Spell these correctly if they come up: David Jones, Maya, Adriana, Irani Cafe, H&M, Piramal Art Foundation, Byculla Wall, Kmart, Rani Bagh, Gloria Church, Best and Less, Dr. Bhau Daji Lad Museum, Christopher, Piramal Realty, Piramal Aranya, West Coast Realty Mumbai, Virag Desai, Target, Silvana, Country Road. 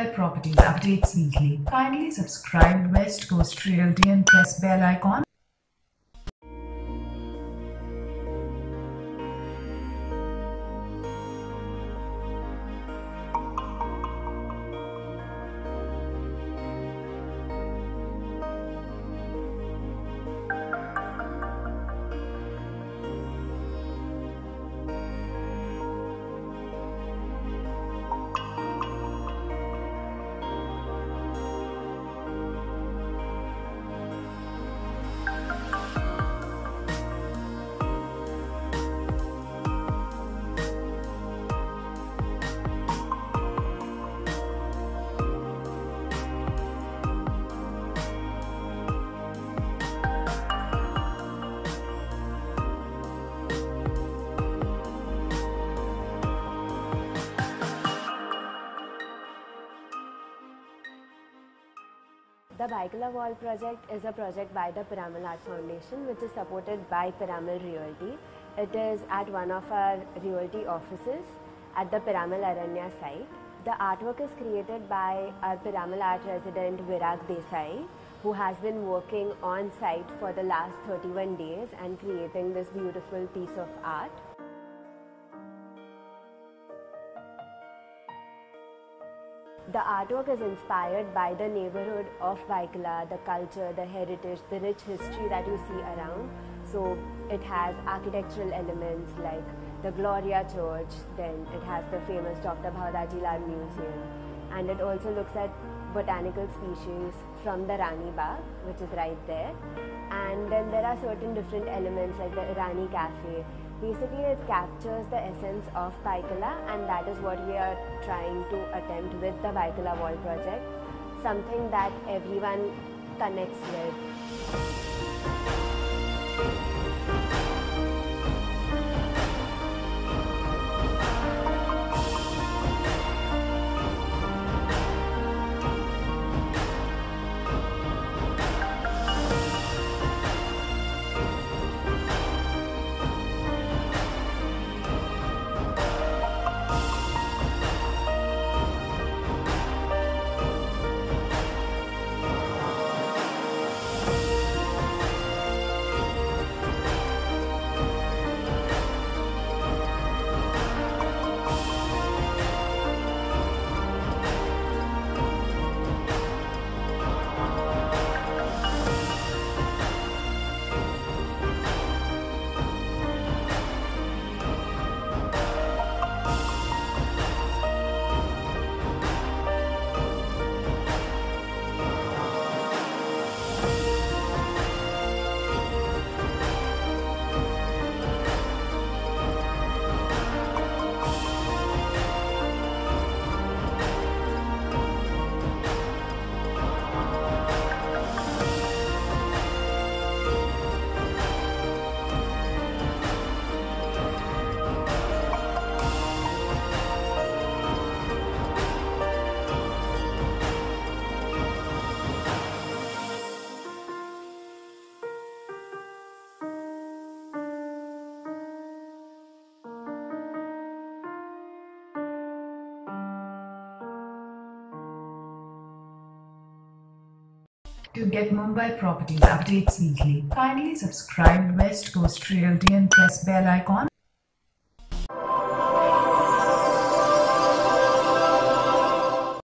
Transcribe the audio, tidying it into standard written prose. Mumbai property updates weekly. Kindly subscribe West Coast Realty and press bell icon. The Byculla Wall project is a project by the Piramal Art Foundation which is supported by Piramal Realty. It is at one of our Realty offices at the Piramal Aranya site. The artwork is created by our Piramal Art resident Virag Desai, who has been working on site for the last 31 days and creating this beautiful piece of art. The artwork is inspired by the neighborhood of Byculla, the culture, the heritage, the rich history that you see around. So it has architectural elements like the Gloria Church, then it has the famous Dr. Bhau Daji Lad Museum, and it also looks at botanical species from the Rani Bagh, which is right there. And then there are certain different elements like the Irani Cafe. Basically, it captures the essence of Byculla, and that is what we are trying to attempt with the Byculla Wall project, something that everyone connects with. To get Mumbai property updates weekly, kindly subscribe West Coast Realty and press bell icon.